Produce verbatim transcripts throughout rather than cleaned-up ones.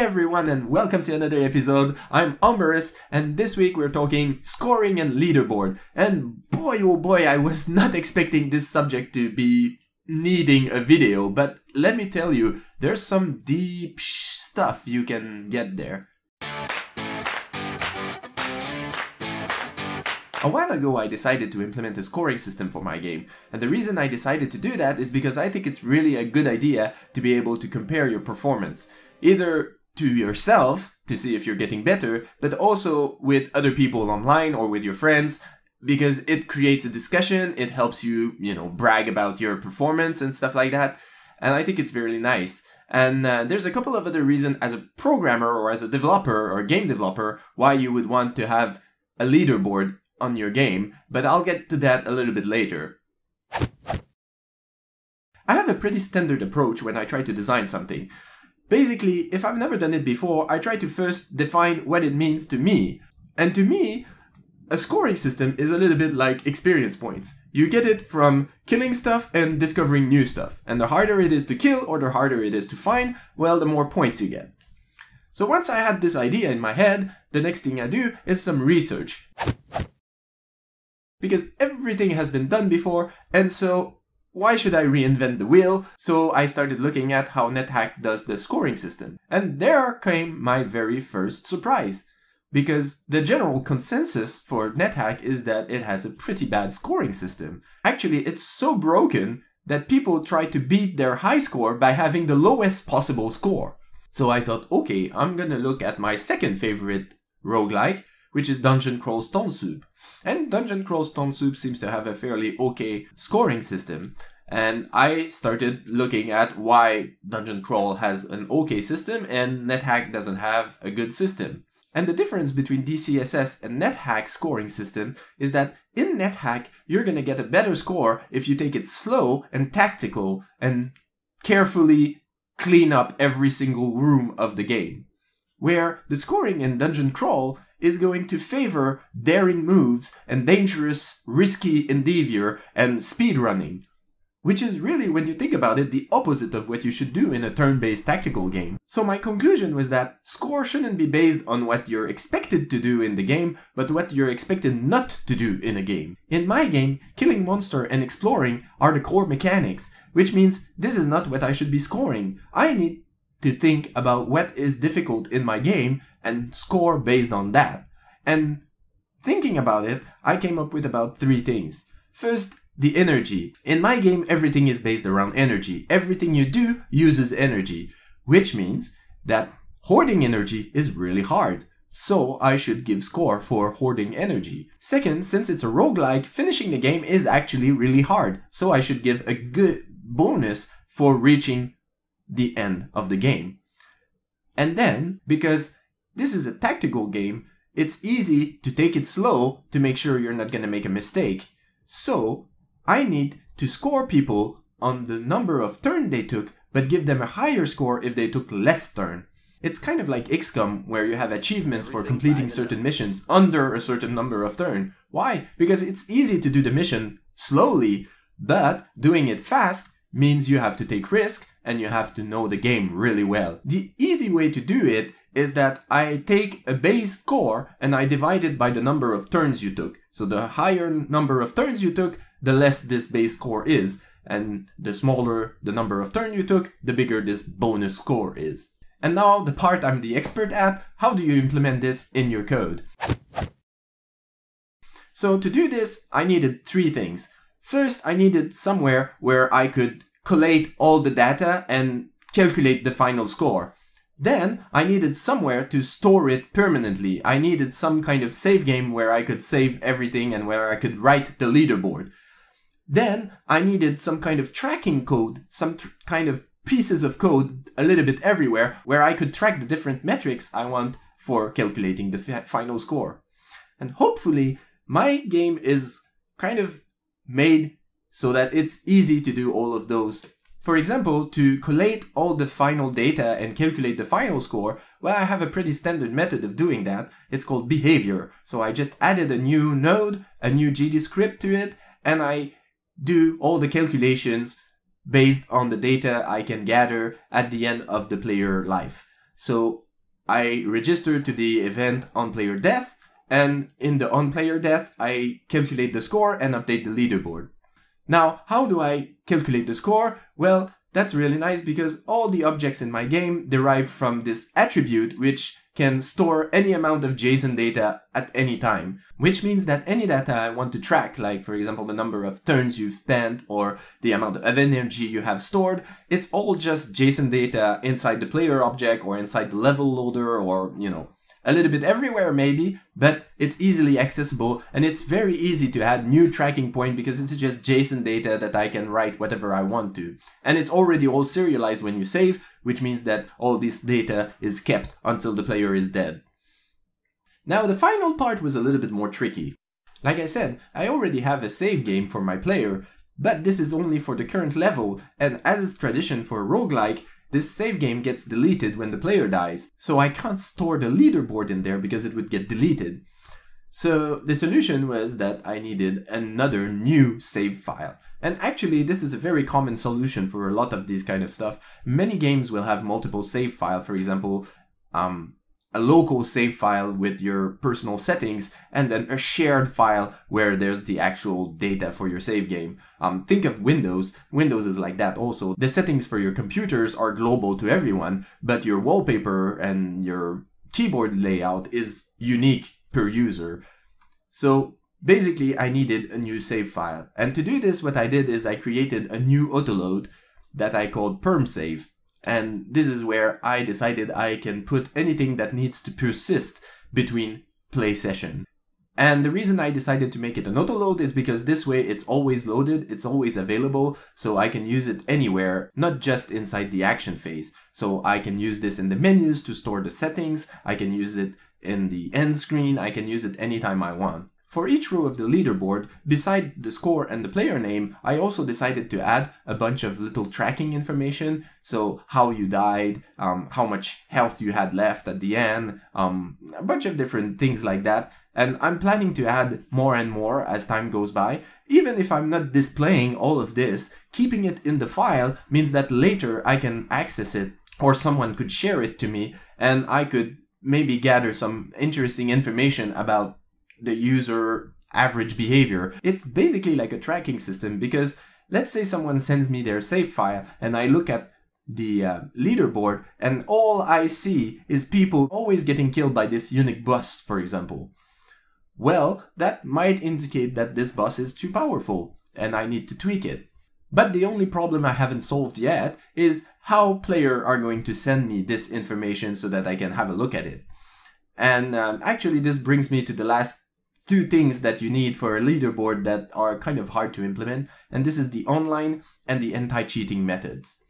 Hi everyone and welcome to another episode. I'm Ombarus and this week we're talking scoring and leaderboard. And boy oh boy, I was not expecting this subject to be needing a video, but let me tell you, there's some deep stuff you can get there. A while ago I decided to implement a scoring system for my game, and the reason I decided to do that is because I think it's really a good idea to be able to compare your performance, either to yourself, to see if you're getting better, but also with other people online or with your friends, because it creates a discussion, it helps you, you know, brag about your performance and stuff like that, and I think it's really nice. And uh, there's a couple of other reasons as a programmer or as a developer or game developer why you would want to have a leaderboard on your game, but I'll get to that a little bit later. I have a pretty standard approach when I try to design something. Basically, if I've never done it before, I try to first define what it means to me. And to me, a scoring system is a little bit like experience points. You get it from killing stuff and discovering new stuff. And the harder it is to kill or the harder it is to find, well, the more points you get. So once I had this idea in my head, the next thing I do is some research. Because everything has been done before, and so why should I reinvent the wheel? So I started looking at how NetHack does the scoring system. And there came my very first surprise. Because the general consensus for NetHack is that it has a pretty bad scoring system. Actually, it's so broken that people try to beat their high score by having the lowest possible score. So I thought, okay, I'm gonna look at my second favorite roguelike, which is Dungeon Crawl Stone Soup. And Dungeon Crawl Stone Soup seems to have a fairly okay scoring system. And I started looking at why Dungeon Crawl has an okay system and NetHack doesn't have a good system. And the difference between D C S S and NetHack scoring system is that in NetHack, you're gonna get a better score if you take it slow and tactical and carefully clean up every single room of the game. Where the scoring in Dungeon Crawl is going to favor daring moves and dangerous, risky endeavor and speedrunning. Which is really, when you think about it, the opposite of what you should do in a turn-based tactical game. So my conclusion was that score shouldn't be based on what you're expected to do in the game, but what you're expected not to do in a game. In my game, killing monster and exploring are the core mechanics, which means this is not what I should be scoring. I need to think about what is difficult in my game and score based on that. And thinking about it, I came up with about three things. First, the energy. In my game, everything is based around energy. Everything you do uses energy, which means that hoarding energy is really hard. So I should give score for hoarding energy. Second, since it's a roguelike, finishing the game is actually really hard. So I should give a good bonus for reaching the end of the game. And then, because this is a tactical game, it's easy to take it slow to make sure you're not gonna make a mistake. So I need to score people on the number of turns they took, but give them a higher score if they took less turn. It's kind of like X COM, where you have achievements for completing certain missions under a certain number of turn. Why? Because it's easy to do the mission slowly, but doing it fast means you have to take risk and you have to know the game really well. The easy way to do it is that I take a base score and I divide it by the number of turns you took. So the higher number of turns you took, the less this base score is. And the smaller the number of turns you took, the bigger this bonus score is. And now the part I'm the expert at, how do you implement this in your code? So to do this, I needed three things. First, I needed somewhere where I could collate all the data and calculate the final score. Then I needed somewhere to store it permanently. I needed some kind of save game where I could save everything and where I could write the leaderboard. Then I needed some kind of tracking code, some tr kind of pieces of code a little bit everywhere where I could track the different metrics I want for calculating the fi final score. And hopefully my game is kind of made so that it's easy to do all of those. For example, to collate all the final data and calculate the final score, well, I have a pretty standard method of doing that. It's called behavior. So I just added a new node, a new G D script to it, and I do all the calculations based on the data I can gather at the end of the player life. So I register to the event on player death, and in the on player death I calculate the score and update the leaderboard. Now, how do I calculate the score? Well, that's really nice because all the objects in my game derive from this attribute, which can store any amount of JSON data at any time, which means that any data I want to track, like for example the number of turns you've spent or the amount of energy you have stored, it's all just JSON data inside the player object or inside the level loader or, you know, a little bit everywhere maybe, but it's easily accessible and it's very easy to add new tracking point because it's just JSON data that I can write whatever I want to. And it's already all serialized when you save, which means that all this data is kept until the player is dead. Now the final part was a little bit more tricky. Like I said, I already have a save game for my player, but this is only for the current level, and as is tradition for roguelike, this save game gets deleted when the player dies, so I can't store the leaderboard in there because it would get deleted. So the solution was that I needed another new save file. And actually this is a very common solution for a lot of these kind of stuff. Many games will have multiple save files, for example, um, a local save file with your personal settings and then a shared file where there's the actual data for your save game. Um, think of Windows. Windows is like that also. The settings for your computers are global to everyone, but your wallpaper and your keyboard layout is unique per user. So basically I needed a new save file. And to do this, what I did is I created a new autoload that I called Perm Save. And this is where I decided I can put anything that needs to persist between play session. And the reason I decided to make it an autoload is because this way it's always loaded, it's always available, so I can use it anywhere, not just inside the action phase. So I can use this in the menus to store the settings, I can use it in the end screen, I can use it anytime I want. For each row of the leaderboard, beside the score and the player name, I also decided to add a bunch of little tracking information. So how you died, um, how much health you had left at the end, um, a bunch of different things like that. And I'm planning to add more and more as time goes by. Even if I'm not displaying all of this, keeping it in the file means that later I can access it or someone could share it to me and I could maybe gather some interesting information about the user average behavior. It's basically like a tracking system because let's say someone sends me their save file and I look at the uh, leaderboard and all I see is people always getting killed by this unique boss, for example. Well, that might indicate that this boss is too powerful and I need to tweak it. But the only problem I haven't solved yet is how players are going to send me this information so that I can have a look at it. And um, actually this brings me to the last two things that you need for a leaderboard that are kind of hard to implement, and this is the online and the anti-cheating methods.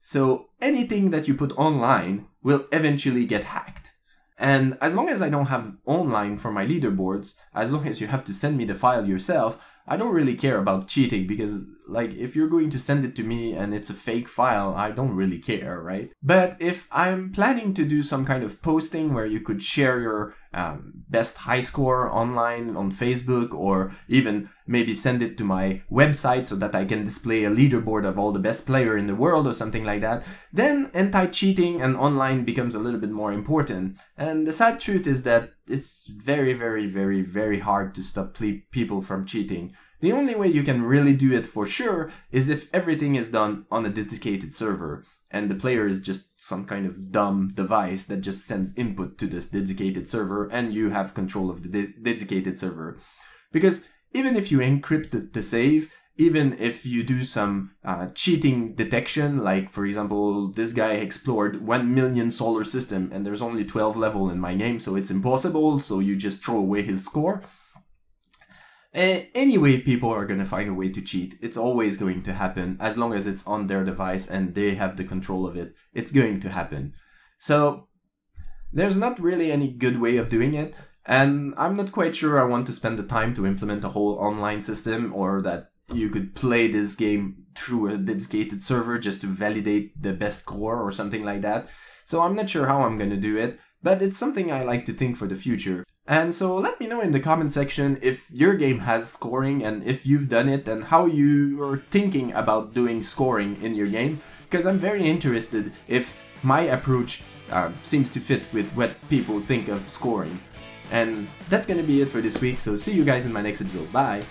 So anything that you put online will eventually get hacked. And as long as I don't have online for my leaderboards, as long as you have to send me the file yourself, I don't really care about cheating because, like, if you're going to send it to me and it's a fake file, I don't really care, right? But if I'm planning to do some kind of posting where you could share your um, best high score online on Facebook or even maybe send it to my website so that I can display a leaderboard of all the best player in the world or something like that, then anti-cheating and online becomes a little bit more important. And the sad truth is that it's very, very, very, very hard to stop people from cheating. The only way you can really do it for sure is if everything is done on a dedicated server and the player is just some kind of dumb device that just sends input to this dedicated server and you have control of the de- dedicated server. Because even if you encrypt the save, even if you do some uh, cheating detection, like for example, this guy explored one million solar system and there's only twelve level in my game, so it's impossible, so you just throw away his score. Uh, anyway, people are going to find a way to cheat. It's always going to happen. As long as it's on their device and they have the control of it, it's going to happen. So there's not really any good way of doing it. And I'm not quite sure I want to spend the time to implement a whole online system or that you could play this game through a dedicated server just to validate the best score or something like that. So I'm not sure how I'm going to do it, but it's something I like to think for the future. And so let me know in the comment section if your game has scoring and if you've done it and how you are thinking about doing scoring in your game, because I'm very interested if my approach uh, seems to fit with what people think of scoring. And that's gonna be it for this week, so see you guys in my next episode. Bye!